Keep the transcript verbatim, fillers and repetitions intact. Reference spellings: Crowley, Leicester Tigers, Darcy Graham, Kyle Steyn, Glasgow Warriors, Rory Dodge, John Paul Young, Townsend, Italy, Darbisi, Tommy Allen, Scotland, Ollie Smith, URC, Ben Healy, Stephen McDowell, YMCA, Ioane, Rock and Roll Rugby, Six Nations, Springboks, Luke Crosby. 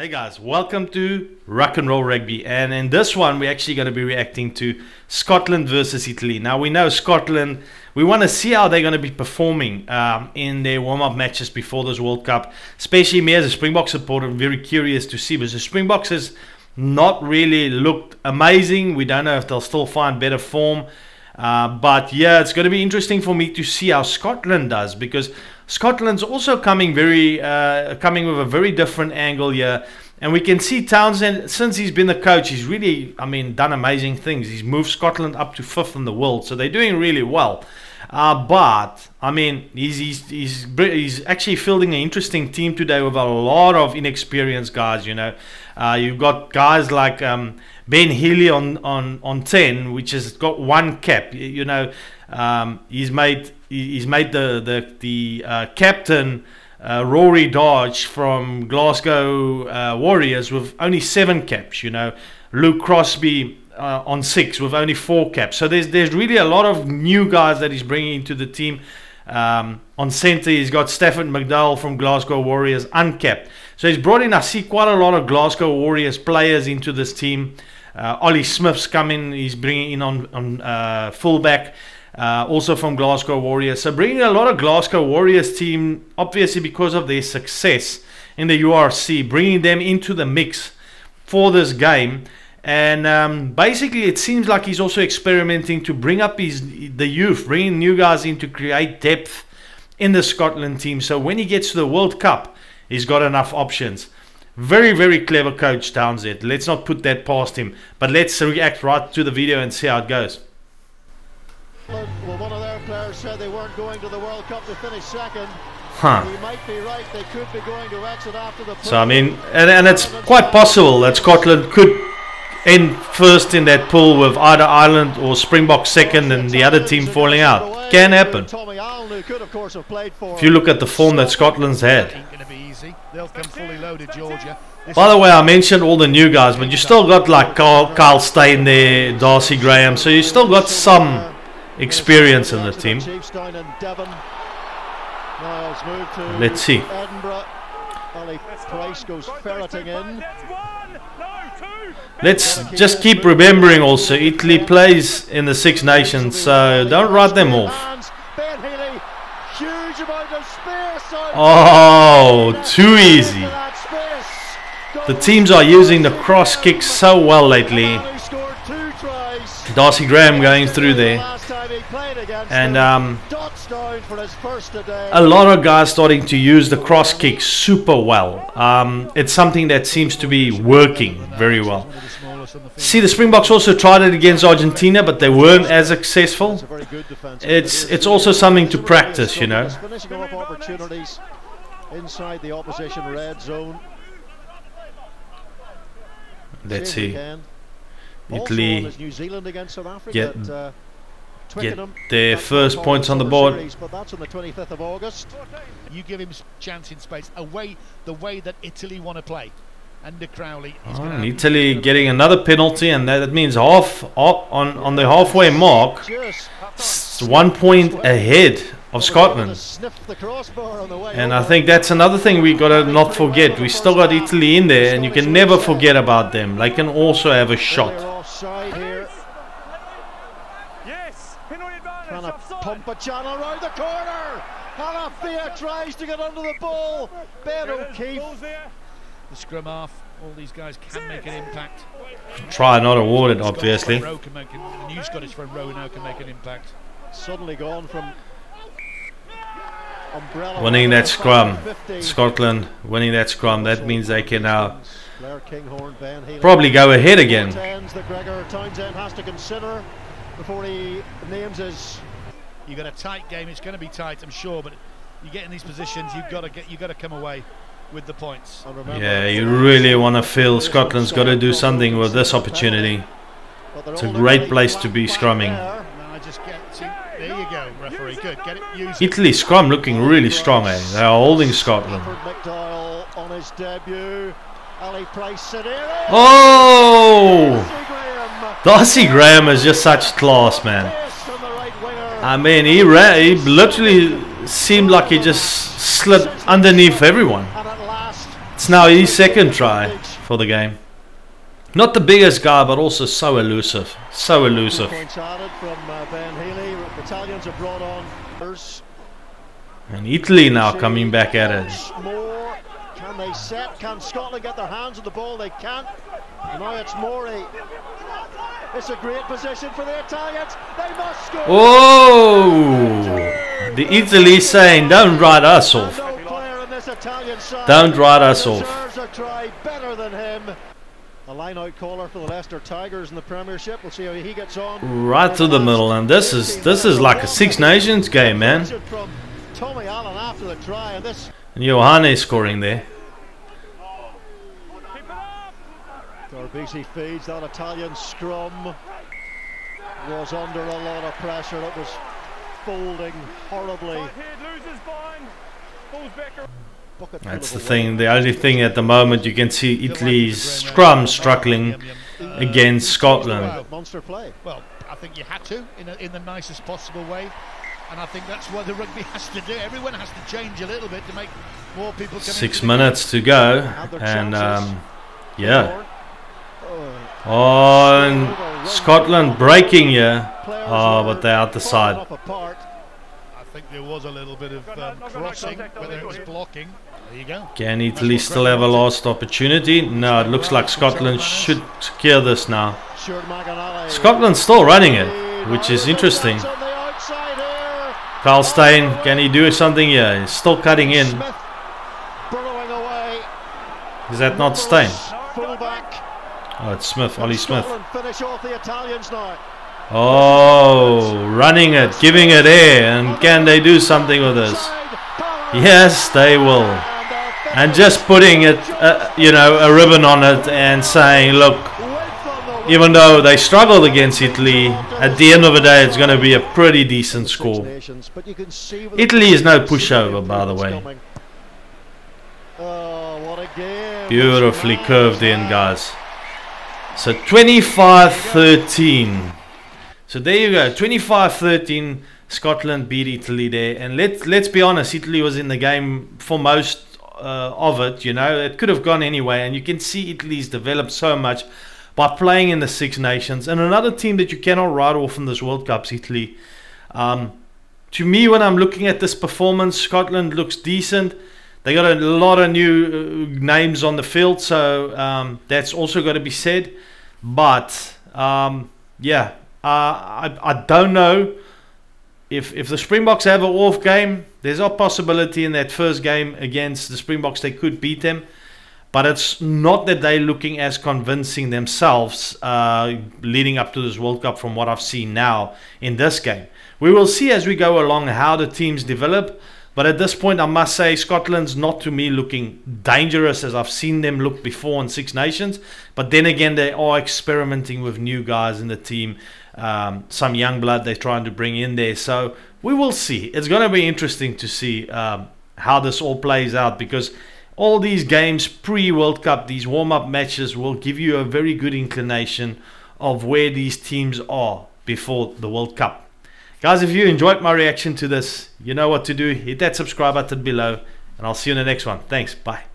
Hey guys, welcome to Rock and Roll Rugby, and in this one we're actually going to be reacting to Scotland versus Italy. Now we know Scotland, we want to see how they're going to be performing um, in their warm-up matches before this World Cup. Especially me as a Springbok supporter, I'm very curious to see, because the Springboks has not really looked amazing. We don't know if they'll still find better form. Uh, but yeah, it's going to be interesting for me to see how Scotland does, because Scotland's also coming very, uh, coming with a very different angle here. And we can see Townsend, since he's been the coach, he's really, I mean, done amazing things. He's moved Scotland up to fifth in the world, so they're doing really well. Uh, but, I mean, he's, he's, he's, he's actually fielding an interesting team today with a lot of inexperienced guys, you know. Uh, you've got guys like um, Ben Healy on, on, on ten, which has got one cap. You, you know, um, he's made he's made the, the, the uh, captain, uh, Rory Dodge from Glasgow uh, Warriors, with only seven caps, you know. Luke Crosby Uh, on six with only four caps. So there's there's really a lot of new guys that he's bringing into the team. Um, on centre he's got Stephen McDowell from Glasgow Warriors, uncapped. So he's brought in, I see, quite a lot of Glasgow Warriors players into this team. Uh, Ollie Smith's coming, he's bringing in on, on uh, fullback, uh, also from Glasgow Warriors. So bringing a lot of Glasgow Warriors team, obviously because of their success in the U R C, bringing them into the mix for this game. And um, basically it seems like he's also experimenting to bring up his the youth, bringing new guys in to create depth in the Scotland team. So when he gets to the World Cup, he's got enough options. Very, very clever coach, Townsend. Let's not put that past him. But let's react right to the video and see how it goes. Well, one of their players said they weren't going to the World Cup to finish second. Huh. So, I mean, and, and it's quite possible that Scotland could end first in that pool, with either Ireland or Springboks second and the other team falling out. Can happen. If you look at the form that Scotland's had. By the way, I mentioned all the new guys, but you still got like Kyle, Kyle Steyn there, Darcy Graham, so you still got some experience in the team. Let's see. Let's just keep remembering also, Italy plays in the Six Nations, so don't write them off. Oh, too easy. The teams are using the cross kicks so well lately. Darcy Graham going through there. And um, a lot of guys starting to use the cross kick super well. Um, it's something that seems to be working very well. See, the Springboks also tried it against Argentina, but they weren't as successful. It's, it's also something to practice, you know. Let's see. Italy get, get their first points on the board. You give him chance in space away the way that Italy want to play under Crowley. Oh, Italy getting another penalty, and that, that means half up on on the halfway mark. It's one point ahead of Scotland, and I think that's another thing we gotta not forget. We still got Italy in there, and you can never forget about them. They can also have a shot. The scrum half, all these guys can make an impact. Try not awarded, obviously. The new Scottish friend Rowe now can make an impact. Suddenly gone from. Winning that scrum, Scotland winning that scrum, that means they can now probably go ahead again. Townsend has to consider before he names his. You got a tight game. It's going to be tight, I'm sure, but you get in these positions, you've got to get, you got to come away with the points. Yeah, you really want to feel Scotland's got to do something with this opportunity. It's a great place to be scrumming. There you go, referee. Good. Get it. Use Italy scrum looking really strong, eh? They are holding Scotland. Oh! Darcy Graham is just such class, man. I mean, he ran, he literally seemed like he just slid underneath everyone. It's That's now his second try for the game. Not the biggest guy, but also so elusive. So elusive. And Italy now coming back at it. Can they set? Can Scotland get their hands on the ball? They can't. And now it's Morey. It's a great position for the Italians. They must score. Oh! The Italy saying, don't write us off. Don't write us off. A try better than him. A line-out caller for the Leicester Tigers in the Premiership. We'll see how he gets on. Right through the middle, and this is this is like a Six Nations game, man. Tommy Allen after the try, and this. And Ioane scoring there. Darbisi feeds that Italian scrum. Was under a lot of pressure. It was folding horribly. That's the thing. The only thing at the moment you can see Italy's scrum struggling against Scotland. Monster play. Well, I think you had to in, a, in the nicest possible way. And I think that's what the rugby has to do. Everyone has to change a little bit to make more people. Six minutes to go, and um, yeah. Oh, and Scotland breaking here. Oh, but they're out the side. I think there was a little bit of um, crossing, whether it was blocking. There you go. Can Italy still have a last opportunity? No, it looks like Scotland should clear this now. Scotland's still running it, which is interesting. Kyle Steyn, can he do something here? He's still cutting in. Is that not Steyn? Oh, it's Smith, Ollie Smith. Oh, running it, giving it air, and can they do something with this? Yes, they will. And just putting it, uh, you know, a ribbon on it and saying, look, even though they struggled against Italy, at the end of the day, it's going to be a pretty decent score. Italy is no pushover, by the way. Beautifully curved in, guys. So twenty-five thirteen. So there you go, twenty-five thirteen. Scotland beat Italy there, and let's let's be honest, Italy was in the game for most uh, of it. You know, it could have gone anyway, and you can see Italy's developed so much by playing in the Six Nations. And another team that you cannot write off in this World Cup is Italy. Um, to me, when I'm looking at this performance, Scotland looks decent. They got a lot of new uh, names on the field, so um, that's also got to be said. But um, yeah, uh, I, I don't know if if the Springboks have an off game. There's a possibility in that first game against the Springboks they could beat them. But it's not that they're looking as convincing themselves uh, leading up to this World Cup from what I've seen now in this game. We will see as we go along how the teams develop. But at this point, I must say Scotland's not to me looking dangerous as I've seen them look before in Six Nations. But then again, they are experimenting with new guys in the team. Um, some young blood they're trying to bring in there. So we will see. It's going to be interesting to see um, how this all plays out, because all these games pre-World Cup, these warm-up matches will give you a very good inclination of where these teams are before the World Cup. Guys, if you enjoyed my reaction to this, you know what to do. Hit that subscribe button below, and I'll see you in the next one. Thanks. Bye.